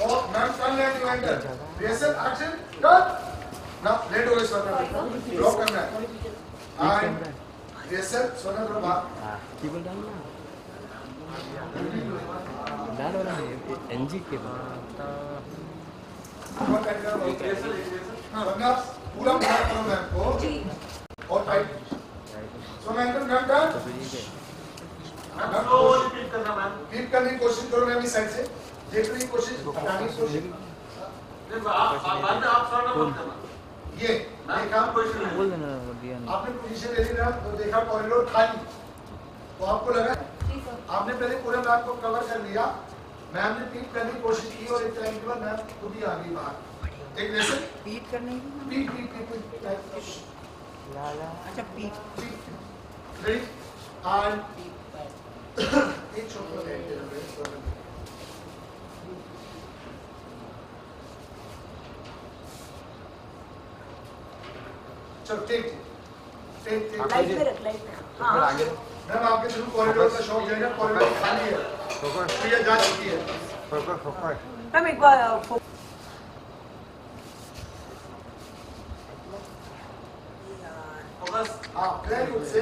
Or non-compliant inventor. Reason, action, cut. Now, let go is one. Block camera. And reason, Sona Prabha. People down now. That one is NGK. One kind of reason. One up, pull up back from that. Or tight. So, man, come down. Repeat करना ma'am. Repeat करने की कोशिश करो मैं भी side से. देखने की कोशिश. जाने की कोशिश. नहीं बाद में आप सारा मत करना. ये मैं काम पोजीशन है. बोल देना दिया नहीं. आपने पोजीशन ले ली ना तो देखा कॉरिडोर खाली. तो आपको लगा? आपने पहले पूरा मैप को कवर कर लिया. मैम ने रिपीट करने की कोशिश की और एक टाइम के बाद मैम खुद ही आ गई बाहर. एक लेसन. रिपीट करने की. रिपीट. लाला. अच्छा repeat. Ready. And each of the end is a very important thing. चल take लाइट पे हाँ आगे मैम आपके थ्रू कॉरिडोर का शॉप जो है ना कॉरिडोर खाली है तो ये जा चुकी है फोकस मैम एक बार फोकस आप क्लियर उसे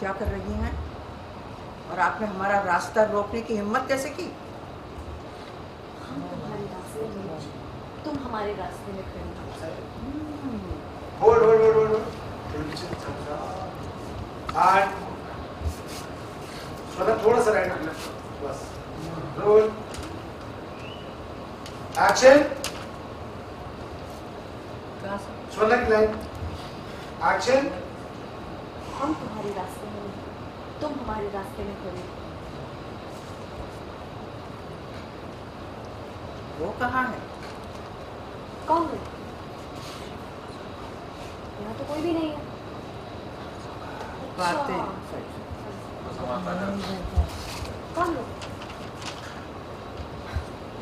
क्या कर रही हैं और आपने हमारा रास्ता रोकने की हिम्मत कैसे की? तुम हमारे रास्ते में खड़ी हो। होल्ड आठ थोड़ा सा राइट बस रोल एक्शन सोलह की लाइन एक्शन हम तुम्हारे रास्ते में तुम हमारे रास्ते में खड़े हो वो कहाँ है कौन है यहाँ तो कोई भी नहीं है कौन है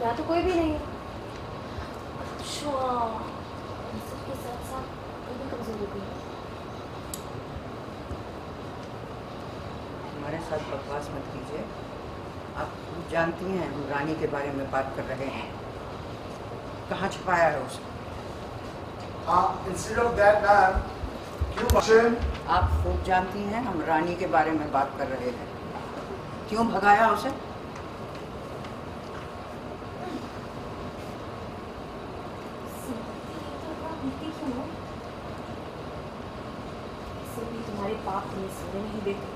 यहाँ तो कोई भी नहीं है सबके साथ साथ कभी कमजोरी भी है हमारे साथ बकवास मत कीजिए आप जानती हैं हम रानी के बारे में बात कर रहे हैं कहाँ छुपाया है उसको इंस्टेड ऑफ दैट मैम क्यों क्वेश्चन आप खूब जानती हैं हम रानी के बारे में बात कर रहे हैं क्यों भगाया उसे तुम्हारे पाप तुम्हें सोने नहीं देते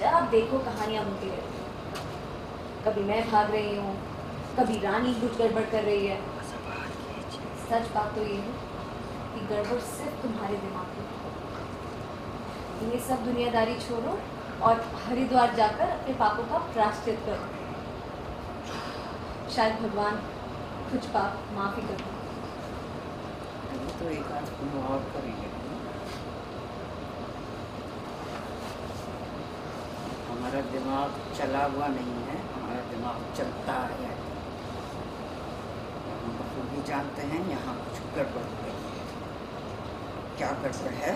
जब देखो कहानियाँ होती रहती हैं कभी मैं भाग रही हूँ कभी रानी कुछ गड़बड़ कर रही है सच बात तो ये है कि गड़बड़ सिर्फ तुम्हारे दिमाग में ये सब दुनियादारी छोड़ो और हरिद्वार जाकर अपने पापों का प्रायश्चित करो शायद भगवान कुछ पाप माफ़ी कर दो हमारा दिमाग चला हुआ नहीं है हमारा दिमाग चलता है हम खुद भी जानते हैं यहाँ कुछ गड़बड़ है क्या गड़बड़ है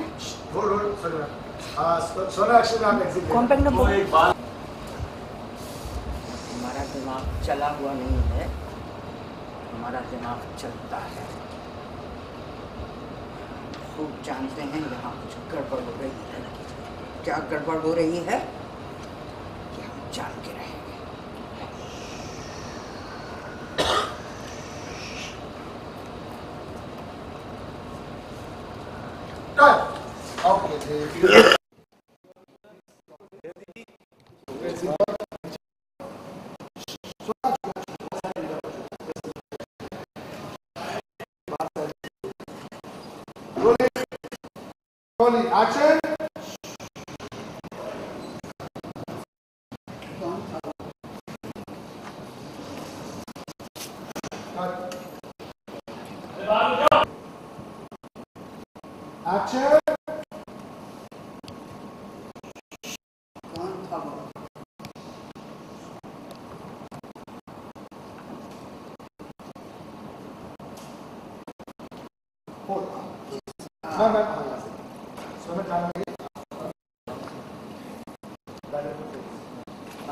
हमारा दिमाग चला हुआ नहीं है हमारा दिमाग चलता है खूब जानते हैं यहाँ कुछ गड़बड़ हो रही है क्या गड़बड़ हो रही है जान के रहेंगे एक्शन अक्षर कौन था वो?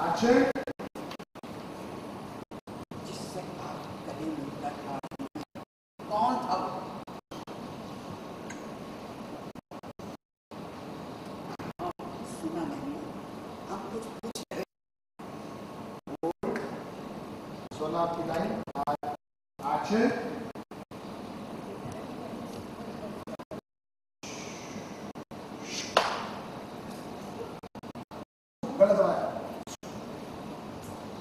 अक्षर जिससे आप कभी मिलता था कौन था वो? आपकी लाइन आछे गलत आया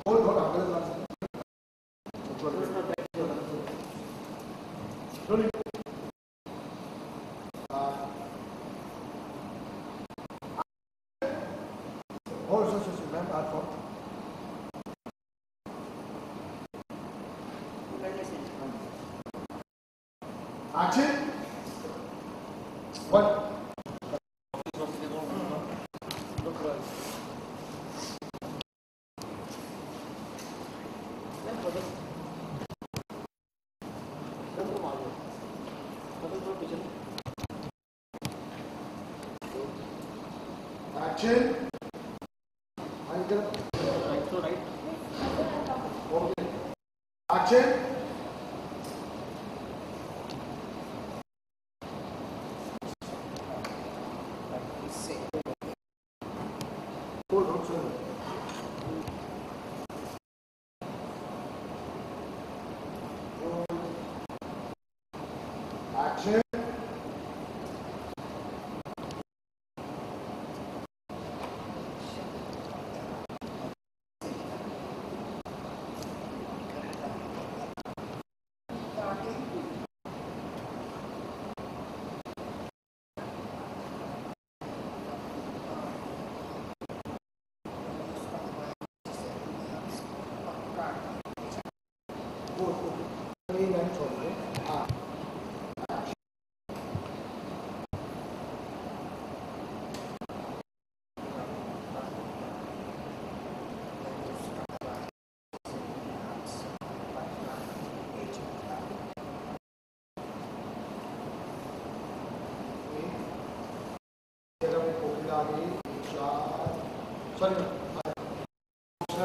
बोल बोला गलत आंसर और सो सो मैम आप को action what look right then for this double mark double position action angle right to right okay action action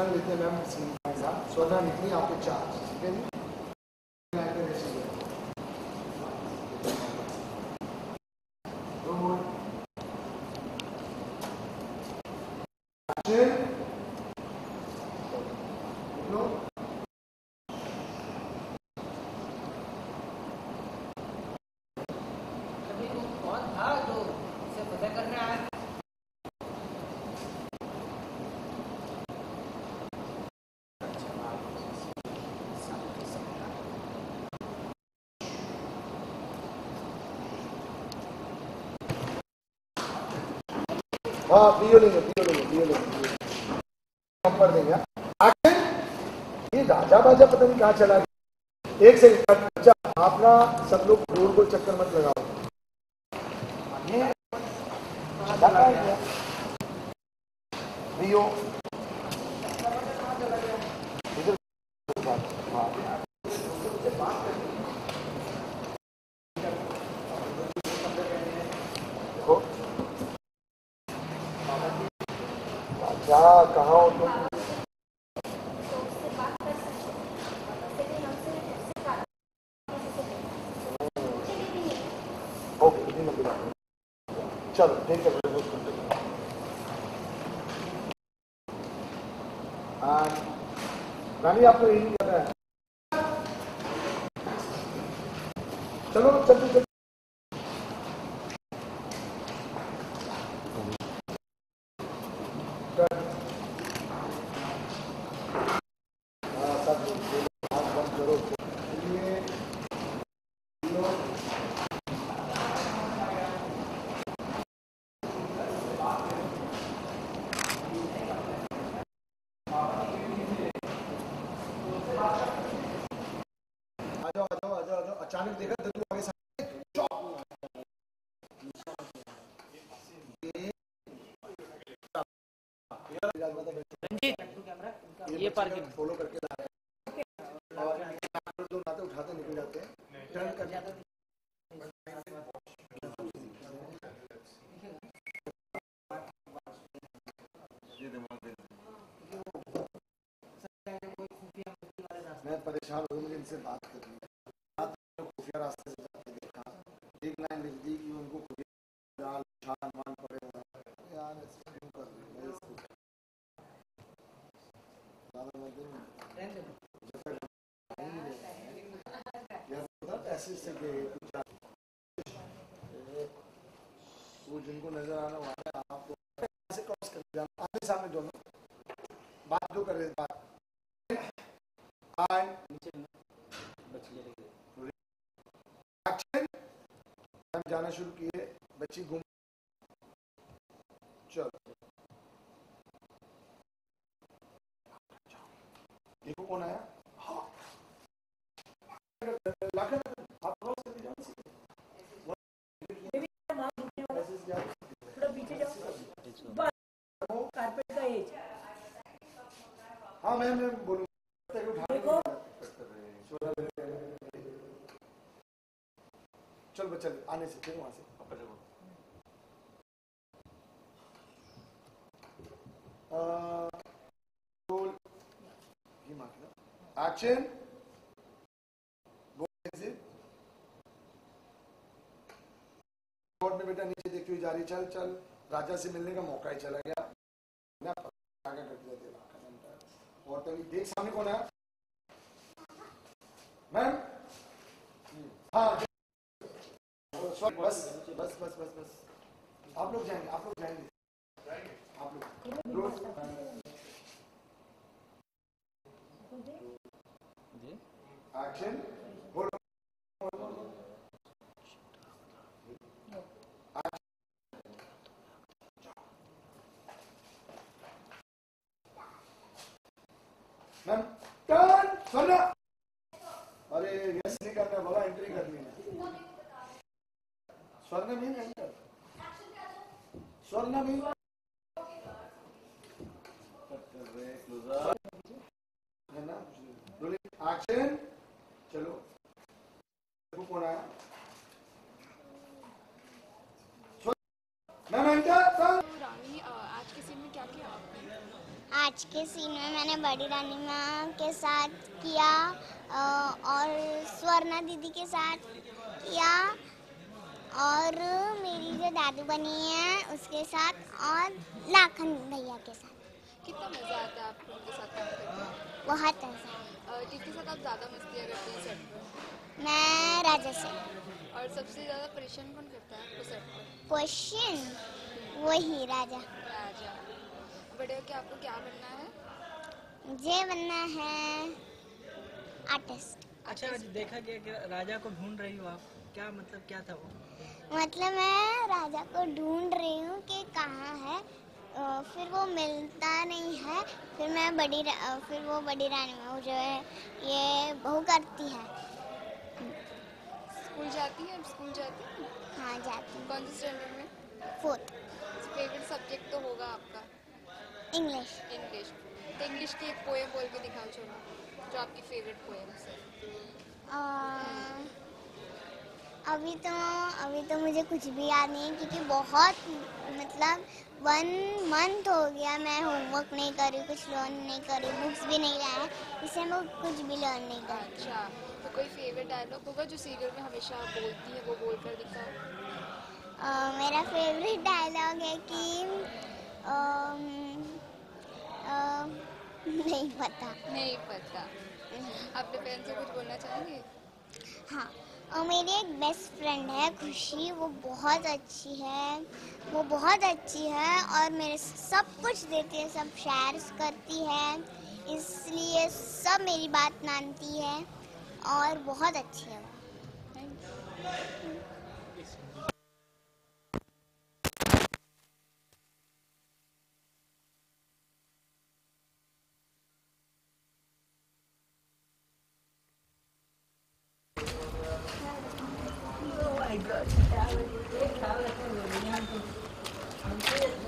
लेते मैम स्वर्ण निकली आपके चार्ज ठीक है जी हाँ पीओ लेंगे नंबर देंगे आखिर ये राजा बाजा पता नहीं कहाँ चला गया एक सेकंड अपना सब लोग रोड को चक्कर मत लगाओ पीओ क्या कहा हो तुम ओके चलो ठीक है रानी आपको यही करना है चलो चलते चलते अचानक देखा तो तू आगे सामने चौक ये पार्किंग फॉलो करके उठाते निकल जाते हैं, टर्न कर जाते हैं। मैं परेशान हो, मुझे इनसे बात करनी है। खुफिया रास्ते से जाते देखा, एक लाइन नजदीक में उनको ऐसे से वो जिनको नजर आना वाले आपको ऐसे क्रॉस कर जाना, आमने सामने दोनों बात जो कर रहे बात आए नीचे बच्चे एक्शन हम जाना शुरू किए, बच्ची घूम चल देखो कौन आया। हाँ मैं बोलूँगा उठा चल बच्चा आने से फिर वहाँ से एक्शन में बेटा नीचे देखती हुई जा रही, चल चल राजा से मिलने का मौका ही चला गया। और तभी देख सामने कौन है मैम। हाँ बस बस बस बस बस आप लोग जाएंगे, आप लोग जाएंगे, आप लोग एक्शन करना। अरे यस नहीं करना बाबा, एंट्री करनी है। स्वर्ण भी नहीं कर, स्वर्ण भी एक्शन। चलो कौन आया रानी, आज के सीन में क्या किया आपने? आज के सीन में मैंने बड़ी रानी माँ के साथ किया और स्वर्णा दीदी के साथ किया और मेरी जो दादी बनी है उसके साथ और लाखन भैया के साथ। कितना मजा आता है आपको उनके साथ काम करके? बहुत मजा। किसके साथ आप ज़्यादा मस्तियाँ करती हैं सेट पर? मैं राजा से। और सबसे ज़्यादा परेशान कौन करता है आपको सेट पर? क्वेश्चन वही राजा। बड़े होके आपको क्या बनना है? मुझे बनना है आर्टिस्ट। अच्छा देखा कि राजा को ढूंढ रही हो आप, क्या मतलब क्या था वो? मतलब मैं राजा को ढूंढ रही हूँ कि कहाँ है, फिर वो मिलता नहीं है, फिर मैं फिर वो बड़ी रानी में जो है ये बहू करती है। स्कूल जाती है? स्कूल जाती है? हाँ जाती है। कौन से स्टैंडर्ड में? 4th। फेवरेट सब्जेक्ट तो होगा आपका इंग्लिश? इंग्लिश तो इंग्लिश की एक पोएम बोल के दिखाओ छोड़ो, जो आपकी फेवरेट पोएम्स है। अभी तो मुझे कुछ भी याद नहीं है क्योंकि बहुत मतलब 1 month हो गया मैं होमवर्क नहीं करी, कुछ लर्न नहीं करी, बुक्स भी नहीं लाया, इसलिए मैं कुछ भी लर्न नहीं कर। अच्छा तो कोई फेवरेट डायलॉग होगा जो सीरियल में हमेशा आप बोलती है, वो बोल कर दिखाओ। मेरा फेवरेट डायलॉग है कि नहीं पता, नहीं पता। आपके फ्रेंड से कुछ बोलना चाहेंगे? हाँ मेरी एक बेस्ट फ्रेंड है खुशी, वो बहुत अच्छी है, वो बहुत अच्छी है और मेरे सब कुछ देती है, सब शेयर्स करती है, इसलिए सब मेरी बात मानती है और बहुत अच्छी है। Oh my God,